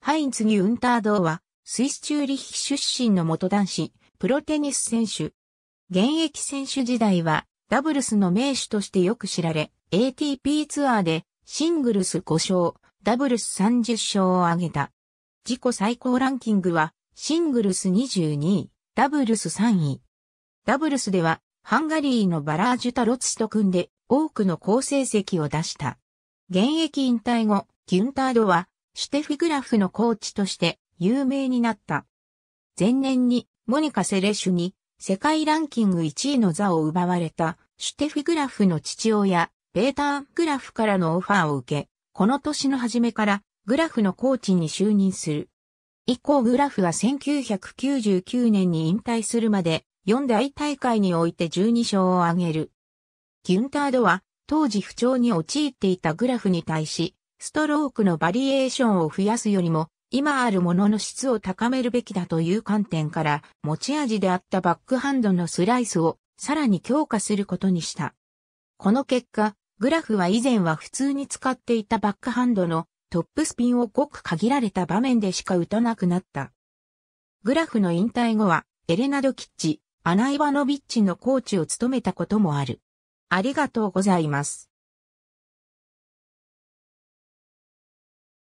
ハインツ・ギュンター・ドーは、スイス・チューリッヒ出身の元男子、プロテニス選手。現役選手時代は、ダブルスの名手としてよく知られ、ATP ツアーで、シングルス5勝、ダブルス30勝を挙げた。自己最高ランキングは、シングルス22位、ダブルス3位。ダブルスでは、ハンガリーのバラージュタ・ロツと組んで、多くの好成績を出した。現役引退後、ギュンター・ドーは、シュテフィグラフのコーチとして有名になった。前年にモニカ・セレシュに世界ランキング1位の座を奪われたシュテフィグラフの父親、ペーター・グラフからのオファーを受け、この年の初めからグラフのコーチに就任する。以降グラフは1999年に引退するまで4大大会において12勝を挙げる。ギュンター・ドーは当時不調に陥っていたグラフに対し、ストロークのバリエーションを増やすよりも、今あるものの質を高めるべきだという観点から、持ち味であったバックハンドのスライスをさらに強化することにした。この結果、グラフは以前は普通に使っていたバックハンドのトップスピンをごく限られた場面でしか打たなくなった。グラフの引退後は、エレナ・ドキッチ、アナ・イバノビッチのコーチを務めたこともある。ありがとうございます。